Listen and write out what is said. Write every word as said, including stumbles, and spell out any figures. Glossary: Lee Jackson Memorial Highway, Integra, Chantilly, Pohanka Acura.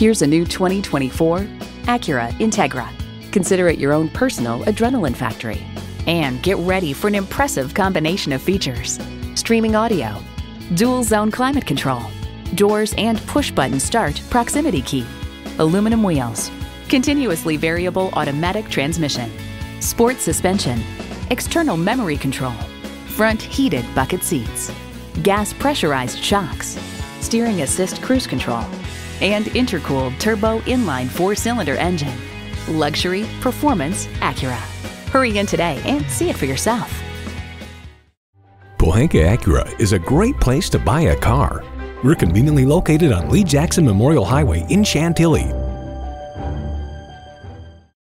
Here's a new twenty twenty-four Acura Integra. Consider it your own personal adrenaline factory. And get ready for an impressive combination of features. Streaming audio, dual zone climate control, doors and push button start proximity key, aluminum wheels, continuously variable automatic transmission, sport suspension, external memory control, front heated bucket seats, gas pressurized shocks, steering assist cruise control, and intercooled turbo inline four-cylinder engine. Luxury, performance, Acura. Hurry in today and see it for yourself. Pohanka Acura is a great place to buy a car. We're conveniently located on Lee Jackson Memorial Highway in Chantilly.